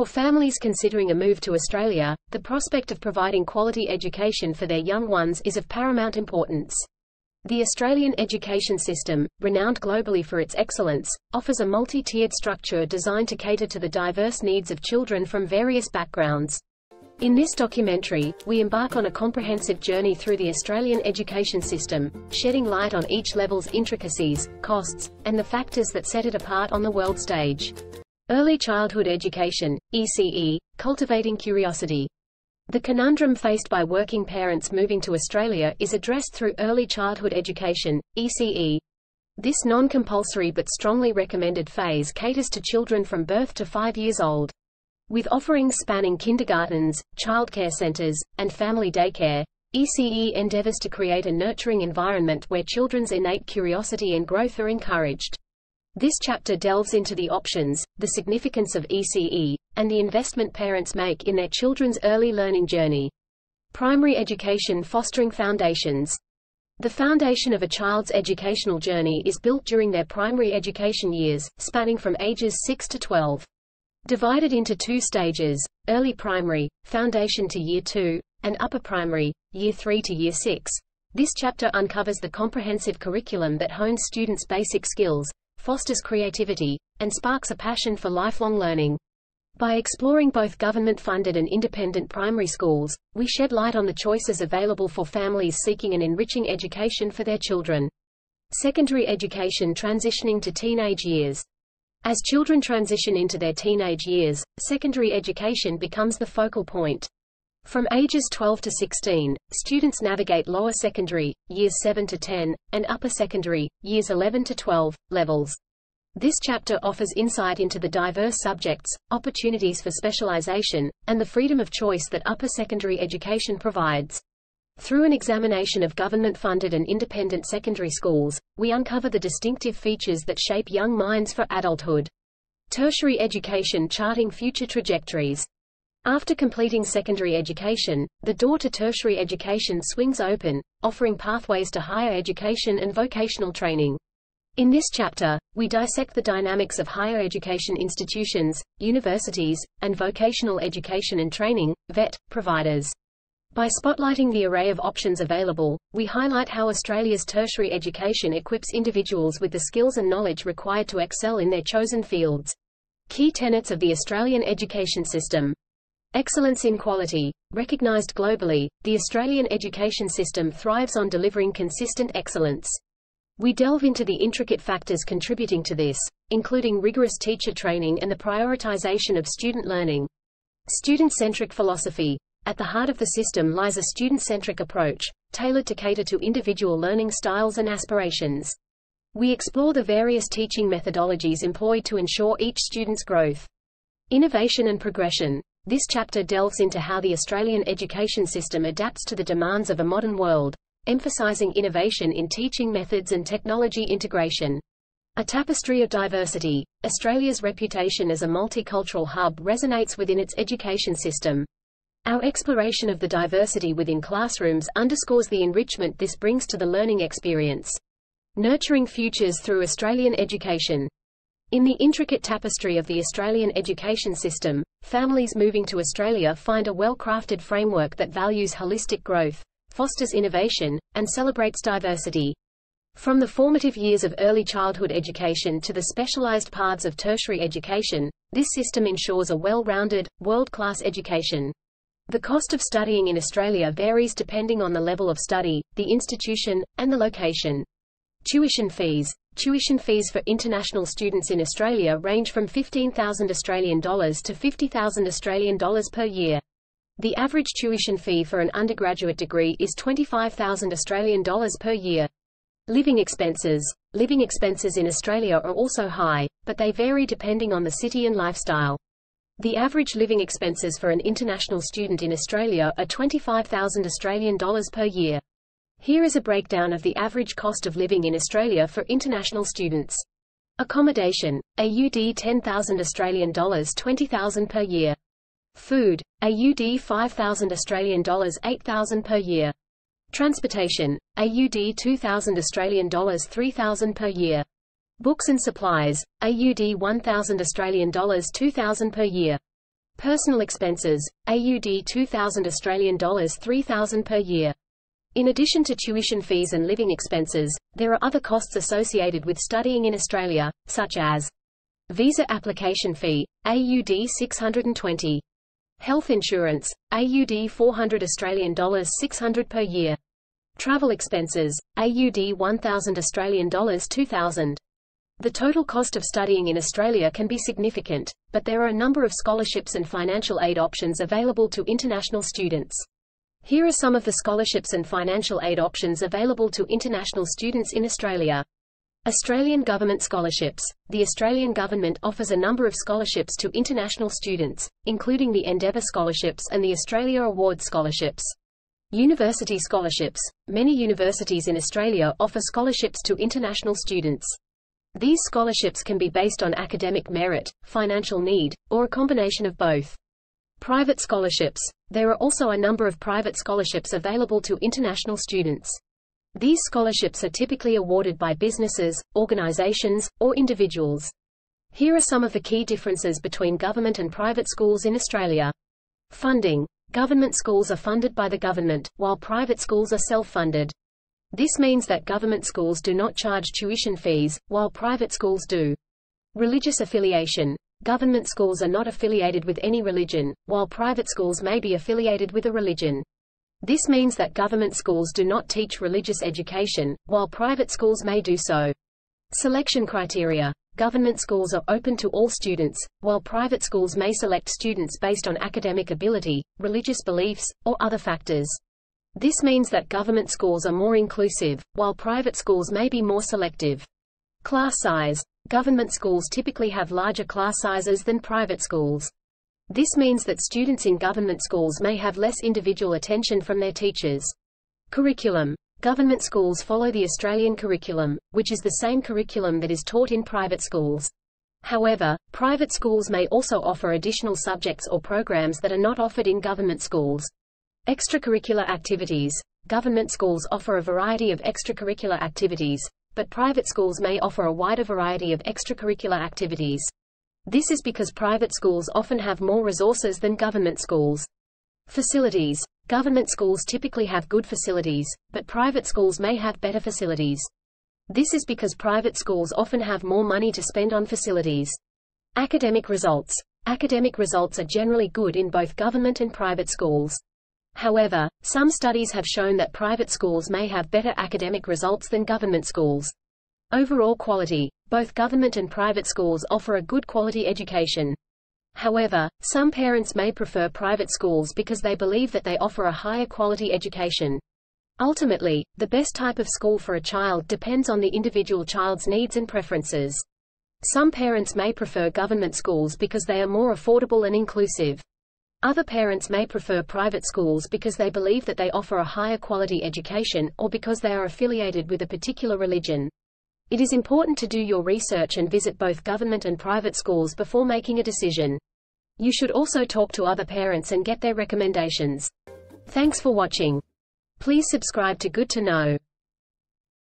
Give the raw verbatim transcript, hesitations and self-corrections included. For families considering a move to Australia, the prospect of providing quality education for their young ones is of paramount importance. The Australian education system, renowned globally for its excellence, offers a multi-tiered structure designed to cater to the diverse needs of children from various backgrounds. In this documentary, we embark on a comprehensive journey through the Australian education system, shedding light on each level's intricacies, costs, and the factors that set it apart on the world stage. Early Childhood Education, E C E, Cultivating Curiosity. The conundrum faced by working parents moving to Australia is addressed through Early Childhood Education, E C E. This non-compulsory but strongly recommended phase caters to children from birth to five years old. With offerings spanning kindergartens, childcare centres, and family daycare, E C E endeavours to create a nurturing environment where children's innate curiosity and growth are encouraged. This chapter delves into the options, the significance of E C E, and the investment parents make in their children's early learning journey. Primary Education Fostering Foundations. The foundation of a child's educational journey is built during their primary education years, spanning from ages six to twelve. Divided into two stages, early primary, foundation to year two, and upper primary, year three to year six. This chapter uncovers the comprehensive curriculum that hones students' basic skills, fosters creativity, and sparks a passion for lifelong learning. By exploring both government-funded and independent primary schools, we shed light on the choices available for families seeking an enriching education for their children. Secondary Education Transitioning to Teenage Years. As children transition into their teenage years, secondary education becomes the focal point. From ages twelve to sixteen, students navigate lower secondary, years seven to ten, and upper secondary, years eleven to twelve, levels. This chapter offers insight into the diverse subjects, opportunities for specialization, and the freedom of choice that upper secondary education provides. Through an examination of government-funded and independent secondary schools, we uncover the distinctive features that shape young minds for adulthood. Tertiary Education Charting Future Trajectories. After completing secondary education, the door to tertiary education swings open, offering pathways to higher education and vocational training. In this chapter, we dissect the dynamics of higher education institutions, universities, and vocational education and training, V E T, providers. By spotlighting the array of options available, we highlight how Australia's tertiary education equips individuals with the skills and knowledge required to excel in their chosen fields. Key tenets of the Australian education system. Excellence in quality. Recognised globally, the Australian education system thrives on delivering consistent excellence. We delve into the intricate factors contributing to this, including rigorous teacher training and the prioritisation of student learning. Student-centric philosophy. At the heart of the system lies a student-centric approach, tailored to cater to individual learning styles and aspirations. We explore the various teaching methodologies employed to ensure each student's growth. Innovation and progression. This chapter delves into how the Australian education system adapts to the demands of a modern world, emphasising innovation in teaching methods and technology integration. A tapestry of diversity. Australia's reputation as a multicultural hub resonates within its education system. Our exploration of the diversity within classrooms underscores the enrichment this brings to the learning experience. Nurturing futures through Australian education. In the intricate tapestry of the Australian education system, families moving to Australia find a well-crafted framework that values holistic growth, fosters innovation, and celebrates diversity. From the formative years of early childhood education to the specialised paths of tertiary education, this system ensures a well-rounded, world-class education. The cost of studying in Australia varies depending on the level of study, the institution, and the location. Tuition fees. Tuition fees for international students in Australia range from fifteen thousand Australian dollars to fifty thousand Australian dollars per year. The average tuition fee for an undergraduate degree is twenty-five thousand Australian dollars per year. Living expenses. Living expenses in Australia are also high, but they vary depending on the city and lifestyle. The average living expenses for an international student in Australia are twenty-five thousand Australian dollars per year. Here is a breakdown of the average cost of living in Australia for international students. Accommodation, A U D ten thousand Australian dollars, twenty thousand per year. Food, A U D five thousand Australian dollars, eight thousand per year. Transportation, A U D two thousand Australian dollars, three thousand per year. Books and supplies, A U D one thousand Australian dollars, two thousand per year. Personal expenses, A U D two thousand Australian dollars three thousand per year. In addition to tuition fees and living expenses, there are other costs associated with studying in Australia, such as visa application fee, A U D six hundred twenty. Health insurance, A U D four hundred Australian dollars six hundred per year. Travel expenses, A U D one thousand Australian dollars two thousand. The total cost of studying in Australia can be significant, but there are a number of scholarships and financial aid options available to international students. Here are some of the scholarships and financial aid options available to international students in Australia. Australian Government Scholarships. The Australian Government offers a number of scholarships to international students, including the Endeavour Scholarships and the Australia Award Scholarships. University Scholarships. Many universities in Australia offer scholarships to international students. These scholarships can be based on academic merit, financial need, or a combination of both. Private scholarships. There are also a number of private scholarships available to international students. These scholarships are typically awarded by businesses, organisations, or individuals. Here are some of the key differences between government and private schools in Australia. Funding. Government schools are funded by the government, while private schools are self-funded. This means that government schools do not charge tuition fees, while private schools do. Religious affiliation. Government schools are not affiliated with any religion, while private schools may be affiliated with a religion. This means that government schools do not teach religious education, while private schools may do so. Selection criteria. Government schools are open to all students, while private schools may select students based on academic ability, religious beliefs, or other factors. This means that government schools are more inclusive, while private schools may be more selective. Class size. Government schools typically have larger class sizes than private schools. This means that students in government schools may have less individual attention from their teachers. Curriculum. Government schools follow the Australian curriculum, which is the same curriculum that is taught in private schools. However, private schools may also offer additional subjects or programs that are not offered in government schools. Extracurricular activities. Government schools offer a variety of extracurricular activities, but private schools may offer a wider variety of extracurricular activities. This is because private schools often have more resources than government schools. Facilities. Government schools typically have good facilities, but private schools may have better facilities. This is because private schools often have more money to spend on facilities. Academic results. Academic results are generally good in both government and private schools. However, some studies have shown that private schools may have better academic results than government schools. Overall quality. Both government and private schools offer a good quality education. However, some parents may prefer private schools because they believe that they offer a higher quality education. Ultimately, the best type of school for a child depends on the individual child's needs and preferences. Some parents may prefer government schools because they are more affordable and inclusive. Other parents may prefer private schools because they believe that they offer a higher quality education or because they are affiliated with a particular religion. It is important to do your research and visit both government and private schools before making a decision. You should also talk to other parents and get their recommendations. Thanks for watching. Please subscribe to Good to Know.